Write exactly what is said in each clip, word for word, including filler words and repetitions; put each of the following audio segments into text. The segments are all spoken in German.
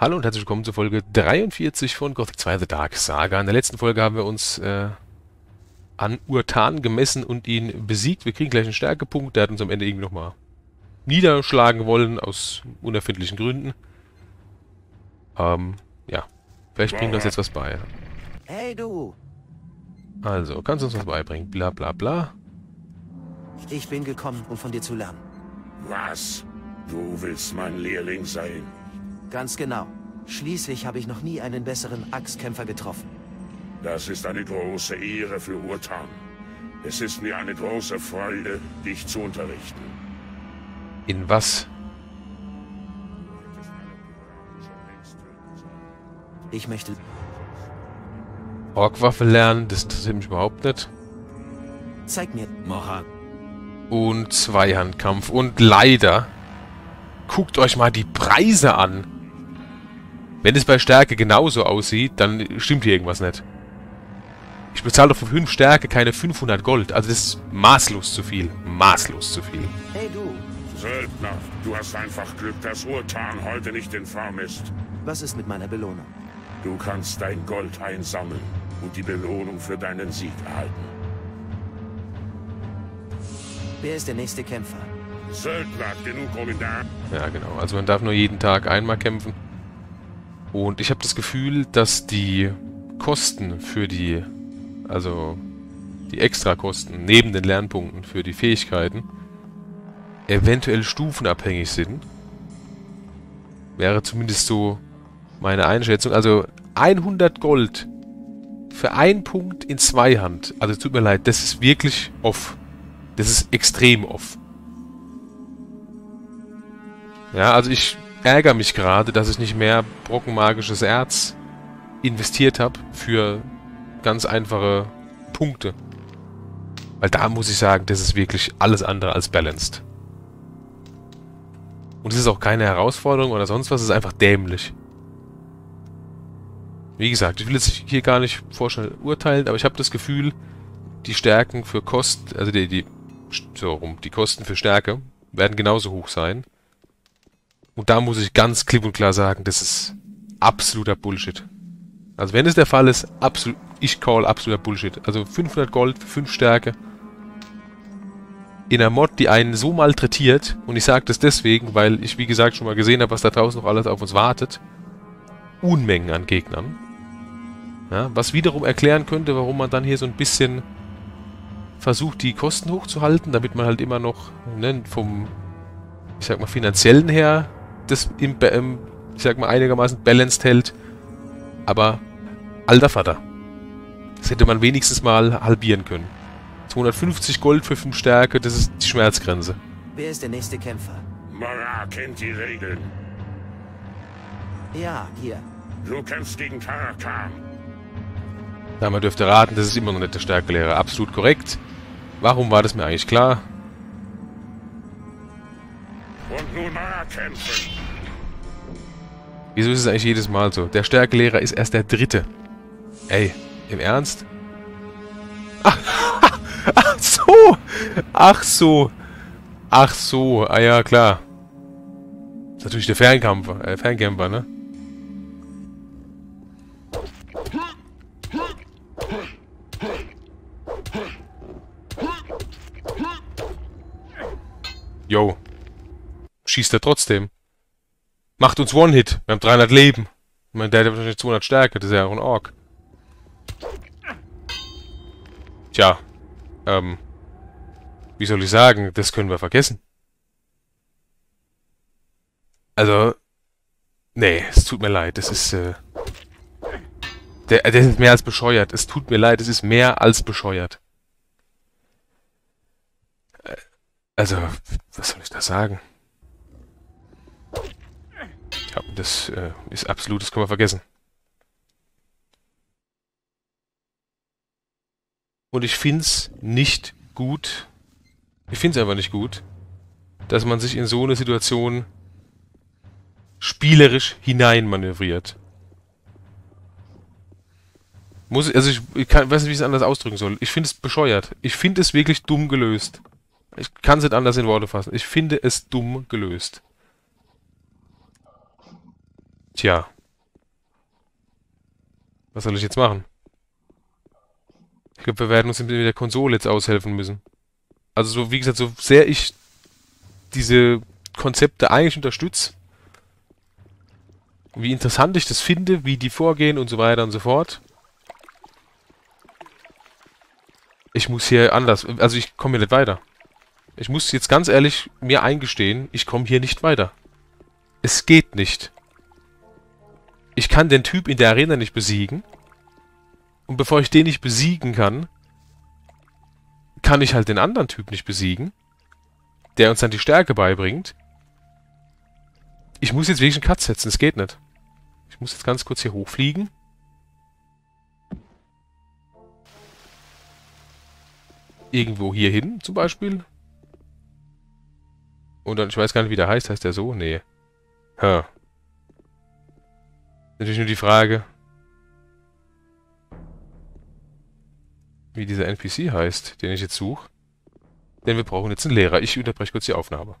Hallo und herzlich willkommen zur Folge dreiundvierzig von Gothic zwei The Dark Saga. In der letzten Folge haben wir uns äh, an Urtan gemessen und ihn besiegt. Wir kriegen gleich einen Stärkepunkt. Der hat uns am Ende irgendwie nochmal niederschlagen wollen, aus unerfindlichen Gründen. Ähm, ja. Vielleicht bringt uns jetzt was bei. Hey du! Also, kannst du uns was beibringen? Bla bla bla. Ich bin gekommen, um von dir zu lernen. Was? Du willst mein Lehrling sein? Ganz genau. Schließlich habe ich noch nie einen besseren Axtkämpfer getroffen. Das ist eine große Ehre für Urtan. Es ist mir eine große Freude, dich zu unterrichten. In was? Ich möchte... Orkwaffe lernen, das interessiert mich überhaupt nicht. Zeig mir, Morhan. Und Zweihandkampf. Und leider... Guckt euch mal die Preise an. Wenn es bei Stärke genauso aussieht, dann stimmt hier irgendwas nicht. Ich bezahle doch für fünf Stärke keine fünfhundert Gold. Also das ist maßlos zu viel. Maßlos zu viel. Hey du. Söldner, du hast einfach Glück, dass Urtan heute nicht in Farm ist. Was ist mit meiner Belohnung? Du kannst dein Gold einsammeln und die Belohnung für deinen Sieg erhalten. Wer ist der nächste Kämpfer? Söldner, genug Kommandant. Ja, genau. Also man darf nur jeden Tag einmal kämpfen. Und ich habe das Gefühl, dass die Kosten für die, also die Extrakosten neben den Lernpunkten für die Fähigkeiten, eventuell stufenabhängig sind. Wäre zumindest so meine Einschätzung. Also hundert Gold für einen Punkt in Zweihand. Also tut mir leid, das ist wirklich off. Das ist extrem off. Ja, also ich ärgere mich gerade, dass ich nicht mehr brockenmagisches Erz investiert habe für ganz einfache Punkte. Weil da muss ich sagen, das ist wirklich alles andere als balanced. Und es ist auch keine Herausforderung oder sonst was, es ist einfach dämlich. Wie gesagt, ich will jetzt hier gar nicht vorschnell urteilen, aber ich habe das Gefühl, die Stärken für Kosten, also die, die, so rum, die Kosten für Stärke werden genauso hoch sein. Und da muss ich ganz klipp und klar sagen, das ist absoluter Bullshit. Also wenn es der Fall ist, absolut, ich call absoluter Bullshit. Also fünfhundert Gold für fünf Stärke. In einer Mod, die einen so malträtiert, und ich sage das deswegen, weil ich wie gesagt schon mal gesehen habe, was da draußen noch alles auf uns wartet. Unmengen an Gegnern. Ja, was wiederum erklären könnte, warum man dann hier so ein bisschen versucht, die Kosten hochzuhalten, damit man halt immer noch, ne, vom, ich sag mal, finanziellen her das im, ähm, ich sag mal, einigermaßen balanced hält. Aber alter Vater. Das hätte man wenigstens mal halbieren können. zweihundertfünfzig Gold für fünf Stärke, das ist die Schmerzgrenze. Wer ist der nächste Kämpfer? Mara kennt die Regeln. Ja, hier. Du kämpfst gegen Tarakhan. Ja, man dürfte raten, das ist immer noch nicht der Stärkelehrer. Absolut korrekt. Warum war das mir eigentlich klar? Und nun mal kämpfen. Wieso ist es eigentlich jedes Mal so? Der Stärkelehrer ist erst der dritte. Ey, im Ernst? Ach, ach so! Ach so! Ach so, ah ja, klar. Das ist natürlich der Fernkämpfer, äh, Fernkämpfer, ne? Yo. Schießt er trotzdem. Macht uns One-Hit. Wir haben dreihundert Leben. Ich meine, der hat wahrscheinlich zweihundert Stärke. Das ist ja auch ein Ork. Tja. Ähm. Wie soll ich sagen? Das können wir vergessen. Also. Nee, es tut mir leid. Das ist, äh... Der, der ist mehr als bescheuert. Es tut mir leid. Es ist mehr als bescheuert. Also, was soll ich da sagen? Ja, das äh, ist absolut, das können wir vergessen. Und ich finde es nicht gut, ich finde es einfach nicht gut, dass man sich in so eine Situation spielerisch hineinmanövriert. Muss, also ich, ich kann, weiß nicht, wie ich es anders ausdrücken soll. Ich finde es bescheuert. Ich finde es wirklich dumm gelöst. Ich kann es nicht anders in Worte fassen. Ich finde es dumm gelöst. Tja. Was soll ich jetzt machen? Ich glaube, wir werden uns mit der Konsole jetzt aushelfen müssen. Also, so, wie gesagt, so sehr ich diese Konzepte eigentlich unterstütze, wie interessant ich das finde, wie die vorgehen und so weiter und so fort. Ich muss hier anders, also ich komme hier nicht weiter. Ich muss jetzt ganz ehrlich mir eingestehen, ich komme hier nicht weiter. Es geht nicht. Ich kann den Typ in der Arena nicht besiegen. Und bevor ich den nicht besiegen kann, kann ich halt den anderen Typ nicht besiegen, der uns dann die Stärke beibringt. Ich muss jetzt wirklich einen Cut setzen, es geht nicht. Ich muss jetzt ganz kurz hier hochfliegen. Irgendwo hier hin, zum Beispiel. Und dann, ich weiß gar nicht, wie der heißt. Heißt der so? Nee. Ha. Natürlich nur die Frage, wie dieser N P C heißt, den ich jetzt suche. Denn wir brauchen jetzt einen Lehrer. Ich unterbreche kurz die Aufnahme.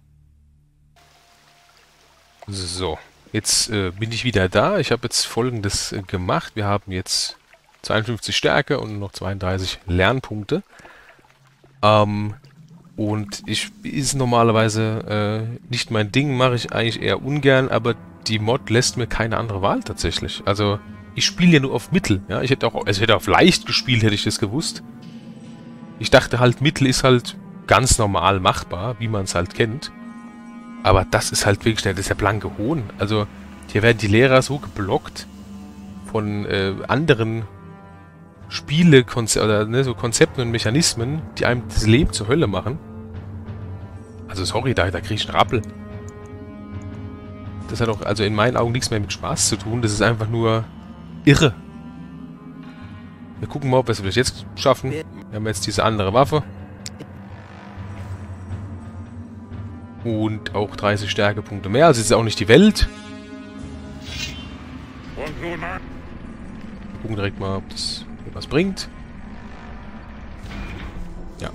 So. Jetzt äh, bin ich wieder da. Ich habe jetzt Folgendes äh, gemacht. Wir haben jetzt zweiundfünfzig Stärke und noch zweiunddreißig Lernpunkte. Ähm, und ich ist normalerweise äh, nicht mein Ding, mache ich eigentlich eher ungern, aber die Mod lässt mir keine andere Wahl tatsächlich. Also, ich spiele ja nur auf Mittel. Ja? Ich hätte auch, also ich hätte auf leicht gespielt, hätte ich das gewusst. Ich dachte halt, Mittel ist halt ganz normal machbar, wie man es halt kennt. Aber das ist halt wirklich, das ist ja blanke Hohn. Also, hier werden die Lehrer so geblockt von äh, anderen Spiele, Konze oder ne, so Konzepten und Mechanismen, die einem das Leben zur Hölle machen. Also sorry, da, da kriege ich einen Rappel. Das hat auch also in meinen Augen nichts mehr mit Spaß zu tun. Das ist einfach nur irre. Wir gucken mal, ob wir es vielleicht jetzt schaffen. Wir haben jetzt diese andere Waffe. Und auch dreißig Stärkepunkte mehr. Also es ist auch nicht die Welt. Wir gucken direkt mal, ob das was bringt. Ja.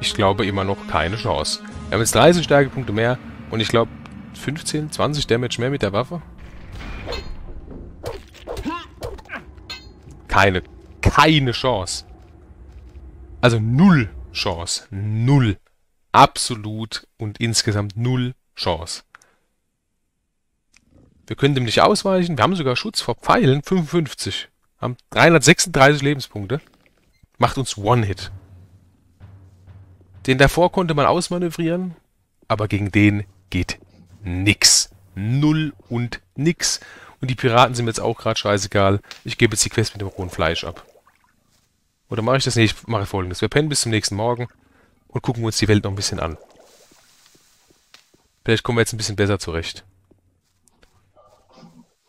Ich glaube immer noch keine Chance. Wir haben jetzt dreißig Stärkepunkte mehr und ich glaube fünfzehn, zwanzig Damage mehr mit der Waffe. Keine, keine Chance. Also null Chance. Null. Absolut und insgesamt null Chance. Wir können dem nicht ausweichen. Wir haben sogar Schutz vor Pfeilen. fünfundfünfzig. Haben dreihundertsechsunddreißig Lebenspunkte. Macht uns One-Hit. Den davor konnte man ausmanövrieren. Aber gegen den geht nix. Null und nix. Und die Piraten sind mir jetzt auch gerade scheißegal. Ich gebe jetzt die Quest mit dem rohen Fleisch ab. Oder mache ich das nicht? Ich mache Folgendes. Wir pennen bis zum nächsten Morgen und gucken uns die Welt noch ein bisschen an. Vielleicht kommen wir jetzt ein bisschen besser zurecht.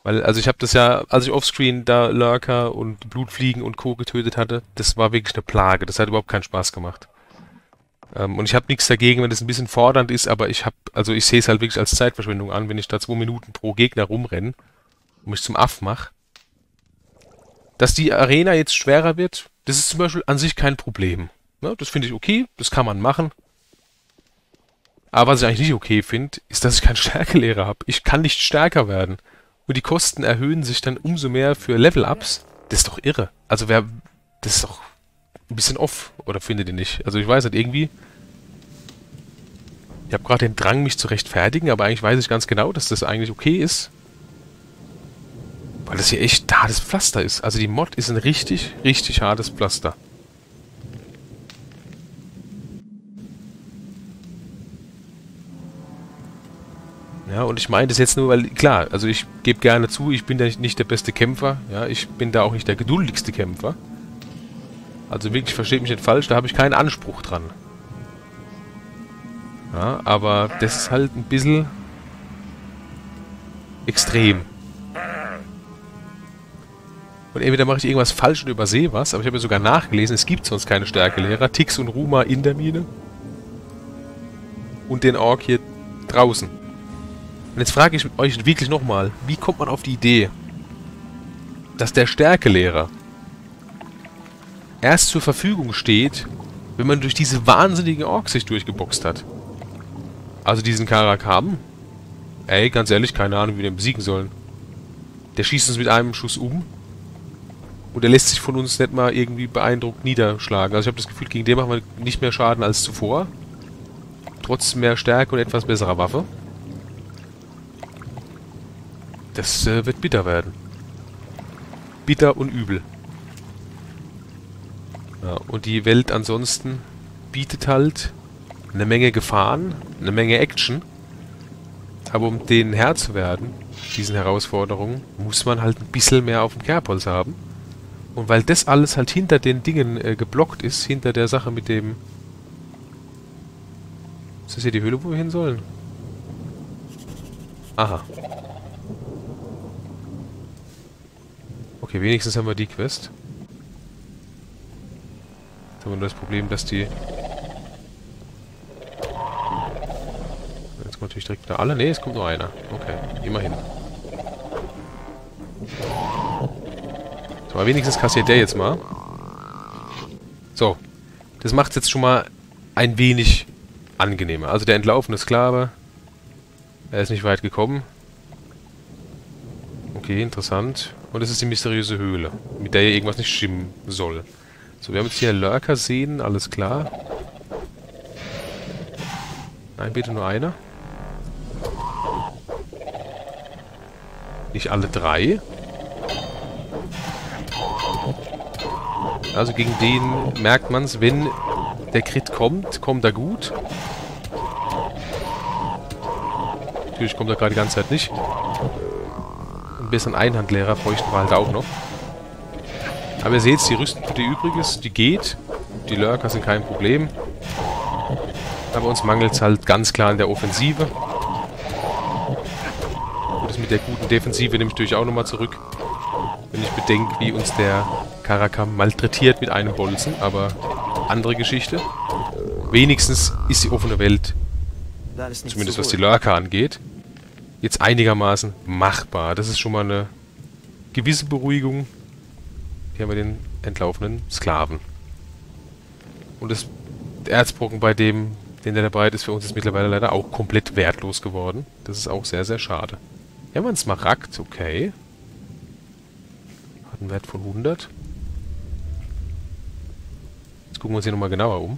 Weil, also ich habe das ja, als ich offscreen da Lurker und Blutfliegen und Co. getötet hatte, das war wirklich eine Plage. Das hat überhaupt keinen Spaß gemacht. Ähm, und ich habe nichts dagegen, wenn das ein bisschen fordernd ist, aber ich habe, also ich sehe es halt wirklich als Zeitverschwendung an, wenn ich da zwei Minuten pro Gegner rumrenne und mich zum Aff mache. Dass die Arena jetzt schwerer wird, das ist zum Beispiel an sich kein Problem. Ja, das finde ich okay, das kann man machen. Aber was ich eigentlich nicht okay finde, ist, dass ich keinen Stärkelehrer habe. Ich kann nicht stärker werden. Und die Kosten erhöhen sich dann umso mehr für Level-Ups. Das ist doch irre. Also wer... Das ist doch ein bisschen off. Oder findet ihr nicht? Also ich weiß nicht, irgendwie... Ich habe gerade den Drang, mich zu rechtfertigen, aber eigentlich weiß ich ganz genau, dass das eigentlich okay ist. Weil das hier echt ein hartes Pflaster ist. Also die Mod ist ein richtig, richtig hartes Pflaster. Ja, und ich meine das jetzt nur, weil, klar, also ich gebe gerne zu, ich bin da nicht, nicht der beste Kämpfer, ja, ich bin da auch nicht der geduldigste Kämpfer. Also wirklich, versteht mich nicht falsch, da habe ich keinen Anspruch dran. Ja, aber das ist halt ein bisschen extrem. Und entweder mache ich irgendwas falsch und übersehe was, aber ich habe ja sogar nachgelesen, es gibt sonst keine Stärkelehrer. Tix und Ruma in der Mine. Und den Ork hier draußen. Und jetzt frage ich euch wirklich nochmal, wie kommt man auf die Idee, dass der Stärkelehrer erst zur Verfügung steht, wenn man durch diese wahnsinnigen Orks sich durchgeboxt hat. Also diesen Tarakhan. Ey, ganz ehrlich, keine Ahnung, wie wir den besiegen sollen. Der schießt uns mit einem Schuss um. Und er lässt sich von uns nicht mal irgendwie beeindruckt niederschlagen. Also ich habe das Gefühl, gegen den machen wir nicht mehr Schaden als zuvor. Trotz mehr Stärke und etwas besserer Waffe. Das äh, wird bitter werden. Bitter und übel. Ja, und die Welt ansonsten bietet halt eine Menge Gefahren, eine Menge Action. Aber um denen Herr zu werden, diesen Herausforderungen, muss man halt ein bisschen mehr auf dem Kerbholz haben. Und weil das alles halt hinter den Dingen äh, geblockt ist, hinter der Sache mit dem... Ist das hier die Höhle, wo wir hin sollen? Aha. Okay, wenigstens haben wir die Quest. Jetzt haben wir nur das Problem, dass die... Jetzt kommen natürlich direkt da alle. Ne, es kommt nur einer. Okay, immerhin. So, aber wenigstens kassiert der jetzt mal. So. Das macht es jetzt schon mal ein wenig angenehmer. Also der entlaufene Sklave. Er ist nicht weit gekommen. Okay, interessant. Und das ist die mysteriöse Höhle, mit der hier irgendwas nicht stimmen soll. So, wir haben jetzt hier Lurker sehen, alles klar. Nein, bitte nur einer. Nicht alle drei. Also gegen den merkt man es, wenn der Crit kommt, kommt er gut. Natürlich kommt er gerade die ganze Zeit nicht. Ein bisschen Einhandlehrer bräuchten wir halt auch noch. Aber ihr seht, die Rüstung tut ihr Übriges, die geht. Die Lurker sind kein Problem. Aber uns mangelt es halt ganz klar in der Offensive. Und das mit der guten Defensive nehme ich natürlich auch nochmal zurück. Wenn ich bedenke, wie uns der Tarakhan malträtiert mit einem Bolzen, aber andere Geschichte. Wenigstens ist die offene Welt, zumindest was die Lurker angeht, jetzt einigermaßen machbar. Das ist schon mal eine gewisse Beruhigung. Hier haben wir den entlaufenen Sklaven. Und das Erzbrocken, bei dem, den der dabei ist, für uns ist mittlerweile leider auch komplett wertlos geworden. Das ist auch sehr, sehr schade. Hier haben wir einen Smaragd, okay. Hat einen Wert von hundert. Jetzt gucken wir uns hier nochmal genauer um.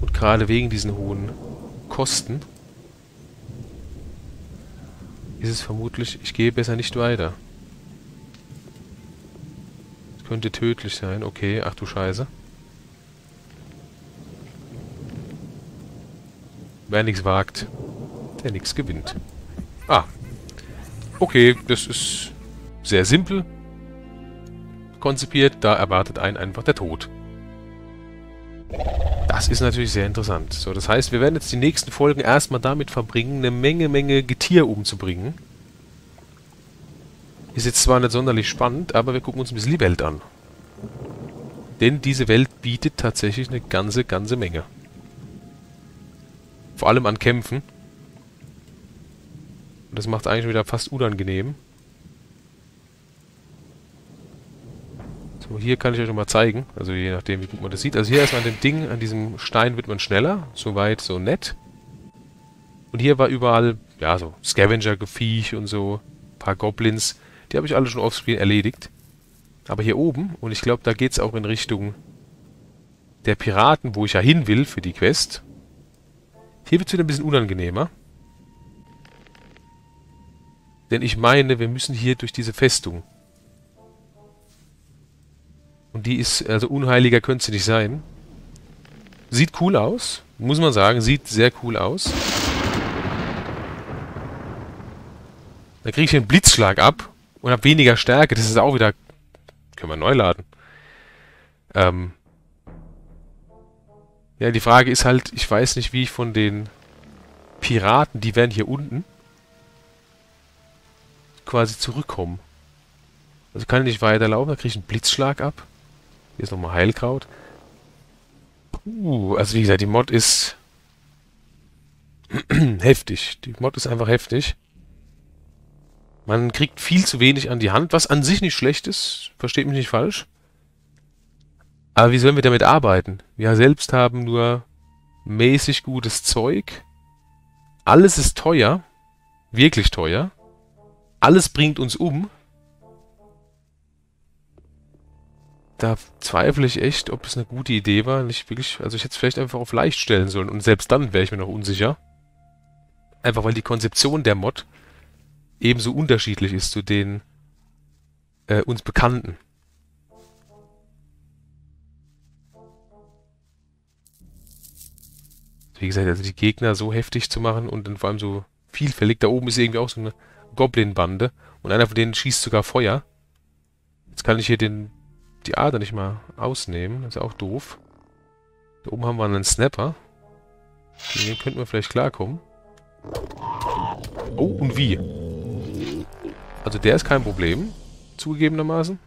Und gerade wegen diesen hohen Kosten ist es vermutlich, ich gehe besser nicht weiter. Das könnte tödlich sein. Okay, ach du Scheiße. Wer nichts wagt, der nichts gewinnt. Ah. Okay, das ist sehr simpel konzipiert. Da erwartet einen einfach der Tod. Das ist natürlich sehr interessant. So, das heißt, wir werden jetzt die nächsten Folgen erstmal damit verbringen, eine Menge, Menge Getier umzubringen. Ist jetzt zwar nicht sonderlich spannend, aber wir gucken uns ein bisschen die Welt an. Denn diese Welt bietet tatsächlich eine ganze, ganze Menge. Vor allem an Kämpfen. Und das macht es eigentlich wieder fast unangenehm. So, hier kann ich euch nochmal zeigen. Also je nachdem, wie gut man das sieht. Also hier erstmal an dem Ding, an diesem Stein wird man schneller. So weit, so nett. Und hier war überall, ja, so Scavenger-Geviech und so. Ein paar Goblins. Die habe ich alle schon offscreen erledigt. Aber hier oben, und ich glaube, da geht es auch in Richtung der Piraten, wo ich ja hin will für die Quest. Hier wird es wieder ein bisschen unangenehmer. Denn ich meine, wir müssen hier durch diese Festung. Und die ist, also unheiliger könnte sie nicht sein. Sieht cool aus, muss man sagen. Sieht sehr cool aus. Dann kriege ich einen Blitzschlag ab und habe weniger Stärke. Das ist auch wieder... Können wir neu laden. Ähm ja, die Frage ist halt, ich weiß nicht, wie ich von den Piraten, die werden hier unten, quasi zurückkommen. Also kann ich nicht weiterlaufen, da kriege ich einen Blitzschlag ab. Hier ist nochmal Heilkraut. Uh, also wie gesagt, die Mod ist heftig. Die Mod ist einfach heftig. Man kriegt viel zu wenig an die Hand, was an sich nicht schlecht ist. Versteht mich nicht falsch. Aber wie sollen wir damit arbeiten? Wir selbst haben nur mäßig gutes Zeug. Alles ist teuer. Wirklich teuer. Alles bringt uns um. Da zweifle ich echt, ob es eine gute Idee war. Nicht wirklich, also ich hätte es vielleicht einfach auf leicht stellen sollen. Und selbst dann wäre ich mir noch unsicher. Einfach weil die Konzeption der Mod ebenso unterschiedlich ist zu den äh, uns Bekannten. Wie gesagt, also die Gegner so heftig zu machen und dann vor allem so vielfältig. Da oben ist irgendwie auch so eine Goblin-Bande. Und einer von denen schießt sogar Feuer. Jetzt kann ich hier den, die Ader nicht mal ausnehmen. Das ist auch doof. Da oben haben wir einen Snapper. Mit dem könnten wir vielleicht klarkommen. Oh, und wie? Also der ist kein Problem. Zugegebenermaßen.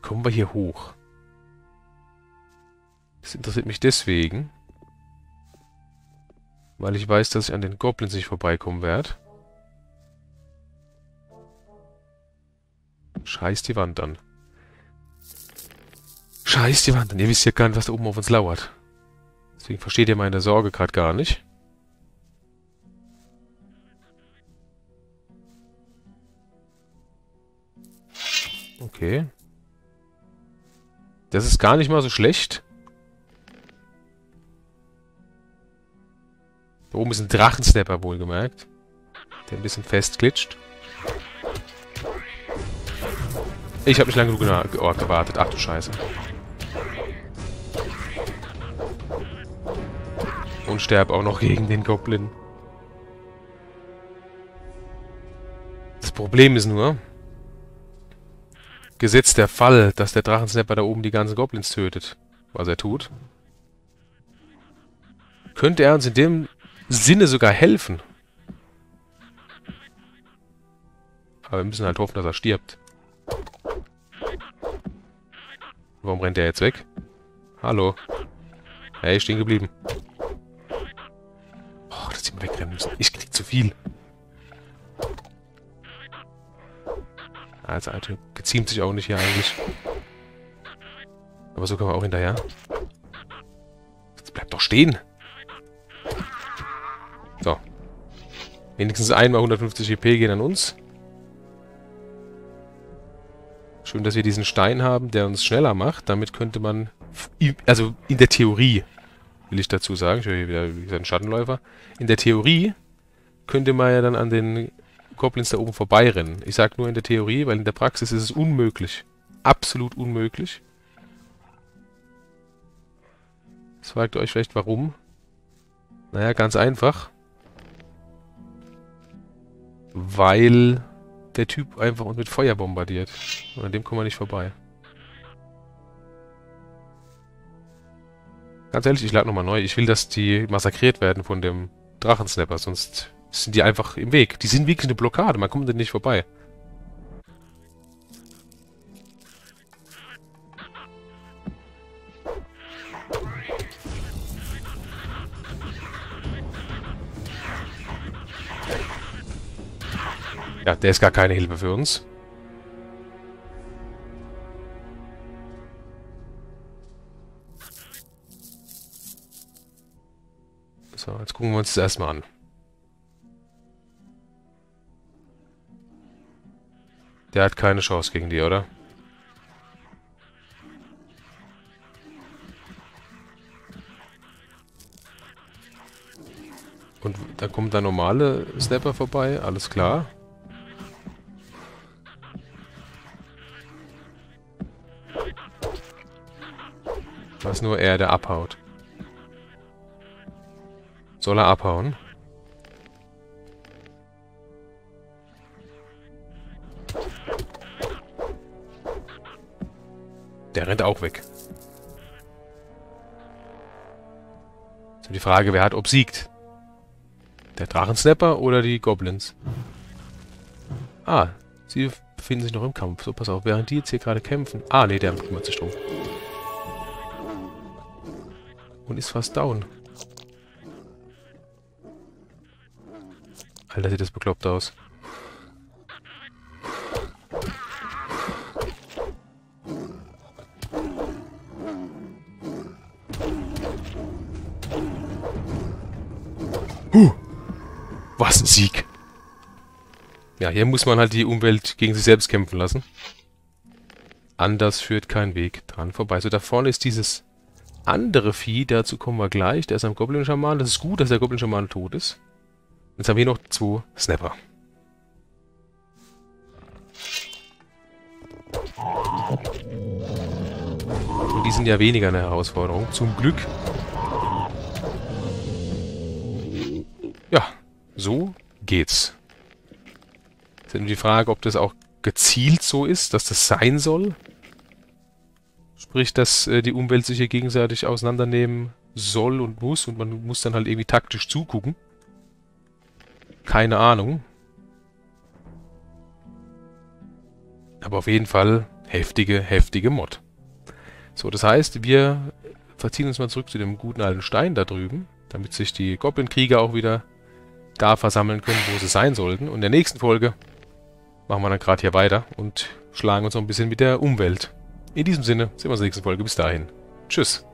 Kommen wir hier hoch. Das interessiert mich deswegen, weil ich weiß, dass ich an den Goblins nicht vorbeikommen werde. Scheiß die Wand an. Scheiß die Wand an. Ihr wisst ja gar nicht, was da oben auf uns lauert. Deswegen versteht ihr meine Sorge gerade gar nicht. Okay. Das ist gar nicht mal so schlecht. Da oben ist ein Drachensnapper, wohlgemerkt. Der ein bisschen festklitscht. Ich habe nicht lange genug oh, gewartet. Ach du Scheiße. Und sterbe auch noch gegen den Goblin. Das Problem ist nur, gesetzt der Fall, dass der Drachensnapper da oben die ganzen Goblins tötet, was er tut, könnte er uns in dem Sinne sogar helfen. Aber wir müssen halt hoffen, dass er stirbt. Warum rennt der jetzt weg? Hallo. Hey, stehen geblieben. Oh, dass die mal wegrennen müssen. Ich krieg zu viel. Als Alte geziemt sich auch nicht hier eigentlich. Aber so kann man auch hinterher. Jetzt bleibt doch stehen. So. Wenigstens einmal hundertfünfzig E P gehen an uns. Schön, dass wir diesen Stein haben, der uns schneller macht. Damit könnte man... Also in der Theorie, will ich dazu sagen. Ich höre hier wieder, wie gesagt, einen Schattenläufer. In der Theorie könnte man ja dann an den Goblins da oben vorbeirennen. Ich sage nur in der Theorie, weil in der Praxis ist es unmöglich. Absolut unmöglich. Das fragt euch vielleicht, warum. Naja, ganz einfach. Weil der Typ einfach uns mit Feuer bombardiert. Und an dem kommen wir nicht vorbei. Ganz ehrlich, ich lade nochmal neu. Ich will, dass die massakriert werden von dem Drachensnapper, sonst sind die einfach im Weg. Die sind wirklich eine Blockade, man kommt denn nicht vorbei. Ja, der ist gar keine Hilfe für uns. So, jetzt gucken wir uns das erstmal an. Der hat keine Chance gegen die, oder? Und da kommt der normale Snapper vorbei, alles klar. Was nur er, der abhaut. Soll er abhauen? Der rennt auch weg. So, die Frage, wer hat obsiegt? Der Drachensnapper oder die Goblins? Ah, sie befinden sich noch im Kampf. So, pass auf, während die jetzt hier gerade kämpfen... Ah, nee, der kümmert sich drum. Und ist fast down. Alter, sieht das bekloppt aus. Huh. Was ein Sieg. Ja, hier muss man halt die Umwelt gegen sich selbst kämpfen lassen. Anders führt kein Weg dran vorbei. So, da vorne ist dieses andere Vieh. Dazu kommen wir gleich. Da ist ein Goblin-Schaman. Das ist gut, dass der Goblin-Schaman tot ist. Jetzt haben wir hier noch zwei Snapper. Und die sind ja weniger eine Herausforderung. Zum Glück. Ja, so geht's. Jetzt ist nur die Frage, ob das auch gezielt so ist, dass das sein soll. Sprich, dass äh, die Umwelt sich hier gegenseitig auseinandernehmen soll und muss. Und man muss dann halt irgendwie taktisch zugucken. Keine Ahnung. Aber auf jeden Fall heftige, heftige Mod. So, das heißt, wir verziehen uns mal zurück zu dem guten alten Stein da drüben, damit sich die Goblin-Krieger auch wieder da versammeln können, wo sie sein sollten. Und in der nächsten Folge machen wir dann gerade hier weiter und schlagen uns noch ein bisschen mit der Umwelt. In diesem Sinne, sehen wir uns in der nächsten Folge. Bis dahin. Tschüss.